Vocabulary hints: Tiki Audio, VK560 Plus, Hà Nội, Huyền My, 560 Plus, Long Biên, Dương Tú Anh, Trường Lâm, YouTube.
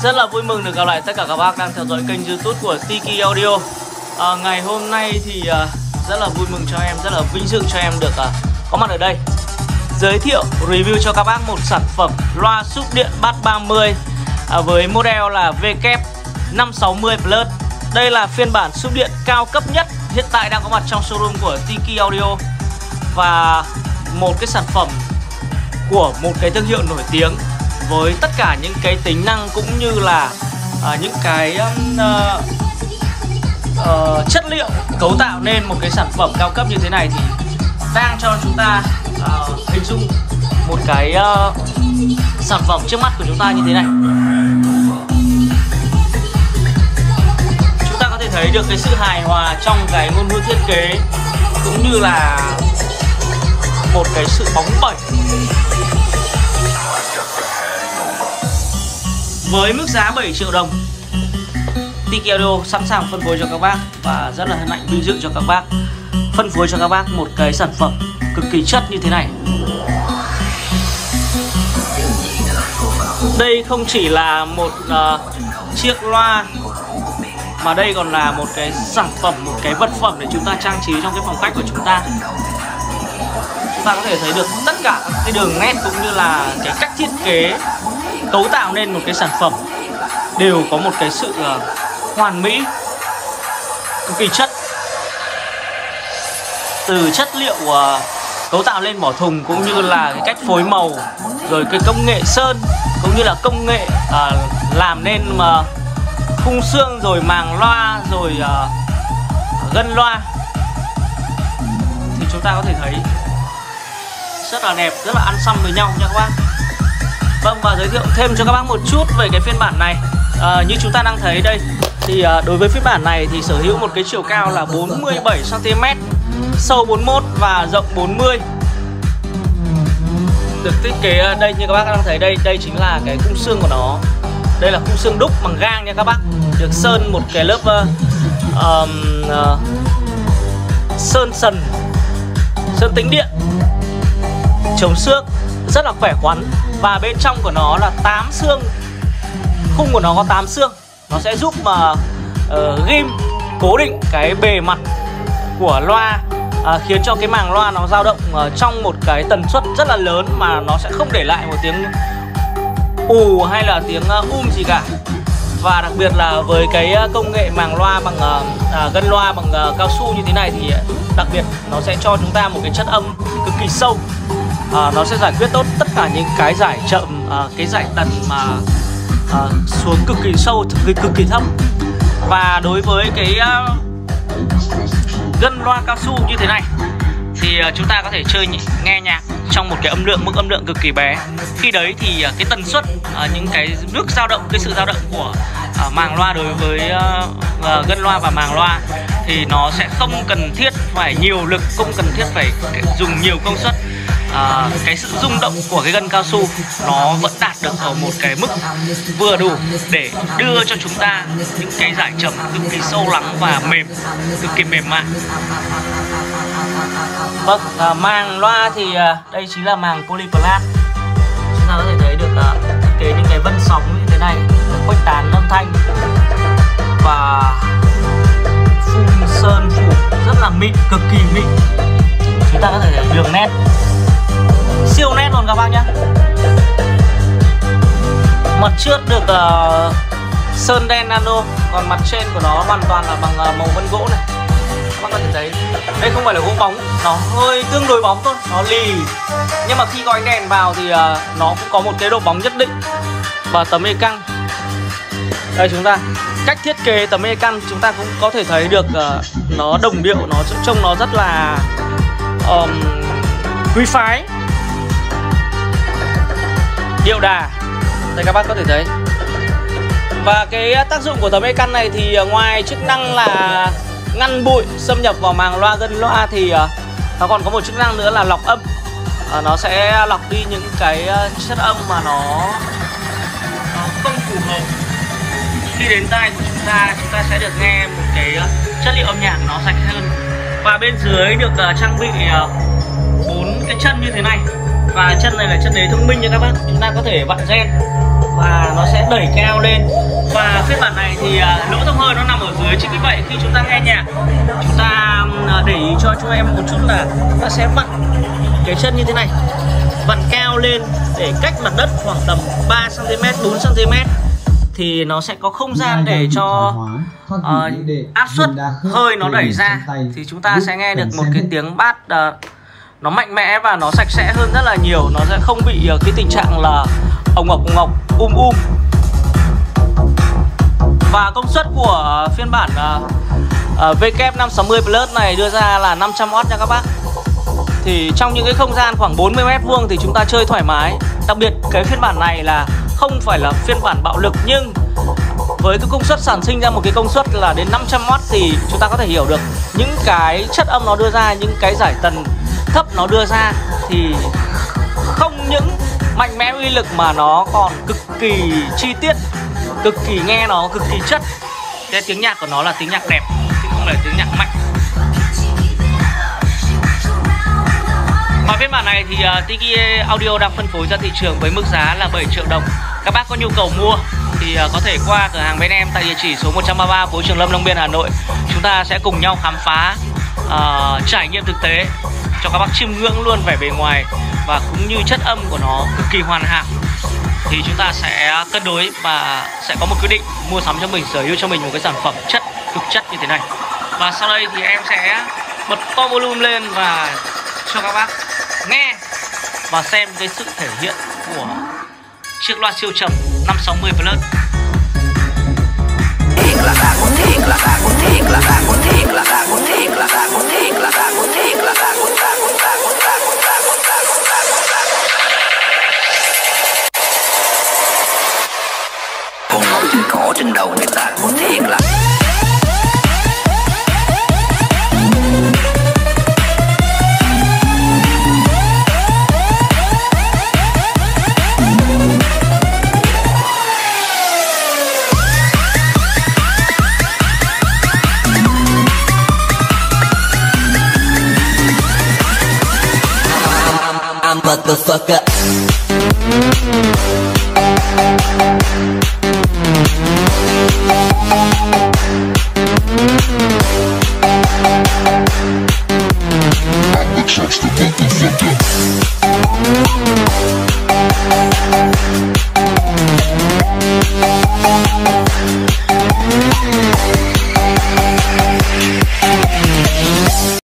Rất là vui mừng được gặp lại tất cả các bác đang theo dõi kênh YouTube của Tiki Audio. Ngày hôm nay thì rất là vui mừng cho em, rất là vinh dự cho em được có mặt ở đây, giới thiệu review cho các bác một sản phẩm loa xúc điện Bass 30 với model là VK560 Plus. Đây là phiên bản xúc điện cao cấp nhất hiện tại đang có mặt trong showroom của Tiki Audio, và một cái sản phẩm của một cái thương hiệu nổi tiếng với tất cả những cái tính năng cũng như là những cái chất liệu cấu tạo nên một cái sản phẩm cao cấp như thế này, thì đang cho chúng ta hình dung một cái sản phẩm trước mắt của chúng ta như thế này. Chúng ta có thể thấy được cái sự hài hòa trong cái ngôn ngữ thiết kế cũng như là một cái sự bóng bẩy. Với mức giá 7 triệu đồng, Tiki Audio sẵn sàng phân phối cho các bác, và rất là hạnh vinh dự cho các bác phân phối cho các bác một cái sản phẩm cực kỳ chất như thế này. Đây không chỉ là một chiếc loa, mà đây còn là một cái sản phẩm, một cái vật phẩm để chúng ta trang trí trong cái phòng khách của chúng ta. Chúng ta có thể thấy được tất cả các cái đường nét cũng như là cái cách thiết kế cấu tạo nên một cái sản phẩm đều có một cái sự hoàn mỹ, cực kỳ chất. Từ chất liệu cấu tạo lên vỏ thùng cũng như là cái cách phối màu, rồi cái công nghệ sơn cũng như là công nghệ làm nên khung xương, rồi màng loa, rồi gân loa, thì chúng ta có thể thấy rất là đẹp, rất là ăn song với nhau nha các bác. Vâng, và giới thiệu thêm cho các bác một chút về cái phiên bản này. Như chúng ta đang thấy đây thì đối với phiên bản này thì sở hữu một cái chiều cao là 47 cm, sâu 41 và rộng 40. Được thiết kế đây như các bác đang thấy đây, đây chính là cái khung xương của nó. Đây là khung xương đúc bằng gang nha các bác. Được sơn một cái lớp sơn sần, sơn tính điện, chống xước, rất là khỏe khoắn. Và bên trong của nó là 8 xương. Khung của nó có 8 xương. Nó sẽ giúp mà ghim cố định cái bề mặt của loa, khiến cho cái màng loa nó dao động trong một cái tần suất rất là lớn, mà nó sẽ không để lại một tiếng ù hay là tiếng gì cả. Và đặc biệt là với cái công nghệ màng loa bằng gân loa bằng cao su như thế này, thì đặc biệt nó sẽ cho chúng ta một cái chất âm cực kỳ sâu. Nó sẽ giải quyết tốt tất cả những cái giải chậm, cái giải tần mà xuống cực kỳ sâu, cực kỳ thấp. Và đối với cái gân loa cao su như thế này thì chúng ta có thể chơi nghe nhạc trong một cái âm lượng, mức âm lượng cực kỳ bé. Khi đấy thì cái tần suất, những cái nước dao động, cái sự dao động của màng loa đối với gân loa và màng loa thì nó sẽ không cần thiết phải nhiều lực, không cần thiết phải dùng nhiều công suất. Cái sự rung động của cái gân cao su nó vẫn đạt được ở một cái mức vừa đủ để đưa cho chúng ta những cái giải trầm cực kỳ sâu lắng và mềm, cực kỳ mềm mại. Vâng, màng loa thì đây chính là màng polyplat. Chúng ta có thể thấy được thiết kế những cái vân sóng như thế này, khuếch tán âm thanh và phun sơn phủ rất là mịn, cực kỳ mịn. Chúng ta có thể thấy đường nét siêu nét luôn các bác nhé. Mặt trước được sơn đen nano, còn mặt trên của nó hoàn toàn là bằng màu vân gỗ này. Các bác có thể thấy đây không phải là gỗ bóng, nó hơi tương đối bóng thôi, nó lì, nhưng mà khi có ánh đèn vào thì nó cũng có một cái độ bóng nhất định. Và tấm ê căng đây, chúng ta cách thiết kế tấm ê căng chúng ta cũng có thể thấy được nó đồng điệu, nó trông nó rất là quý phái, điệu đà. Đây các bác có thể thấy. Và cái tác dụng của tấm ê căn này thì ngoài chức năng là ngăn bụi xâm nhập vào màng loa, gân loa, thì nó còn có một chức năng nữa là lọc âm. Nó sẽ lọc đi những cái chất âm mà nó không phù hợp. Khi đến tai của chúng ta sẽ được nghe một cái chất liệu âm nhạc nó sạch hơn. Và bên dưới được trang bị 4 cái chân như thế này. Và chân này là chân đế thông minh nha các bác. Chúng ta có thể vặn gen và nó sẽ đẩy cao lên. Và phiên bản này thì lỗ thông hơi nó nằm ở dưới. Chính vì vậy khi chúng ta nghe nhạc, chúng ta để ý cho chúng em một chút là ta sẽ vặn cái chân như thế này, vặn cao lên để cách mặt đất khoảng tầm 3 cm, 4 cm, thì nó sẽ có không gian để cho áp suất hơi nó đẩy ra, thì chúng ta sẽ nghe được một cái tiếng bass nó mạnh mẽ và nó sạch sẽ hơn rất là nhiều. Nó sẽ không bị cái tình trạng là ồng ọc Và công suất của phiên bản VK560 Plus này đưa ra là 500W nha các bác. Thì trong những cái không gian khoảng 40 m² thì chúng ta chơi thoải mái. Đặc biệt cái phiên bản này là không phải là phiên bản bạo lực, nhưng với cái công suất sản sinh ra một cái công suất là đến 500W thì chúng ta có thể hiểu được những cái chất âm nó đưa ra, những cái giải tần thấp nó đưa ra thì không những mạnh mẽ uy lực mà nó còn cực kỳ chi tiết, cực kỳ nghe nó cực kỳ chất. Cái tiếng nhạc của nó là tiếng nhạc đẹp chứ không phải tiếng nhạc mạnh. Và phiên bản này thì Tiki Audio đang phân phối ra thị trường với mức giá là 7 triệu đồng. Các bác có nhu cầu mua thì có thể qua cửa hàng bên em tại địa chỉ số 133 phố Trường Lâm, Long Biên, Hà Nội. Chúng ta sẽ cùng nhau khám phá, trải nghiệm thực tế cho các bác chiêm ngưỡng luôn vẻ bề ngoài và cũng như chất âm của nó cực kỳ hoàn hảo. Thì chúng ta sẽ cân đối và sẽ có một quyết định mua sắm cho mình, sở hữu cho mình một cái sản phẩm chất cực chất như thế này. Và sau đây thì em sẽ bật to volume lên và cho các bác nghe và xem cái sự thể hiện của chiếc loa siêu trầm 560 Plus. Cỏ trên đầu người ta muốn thiệt là motherfucker.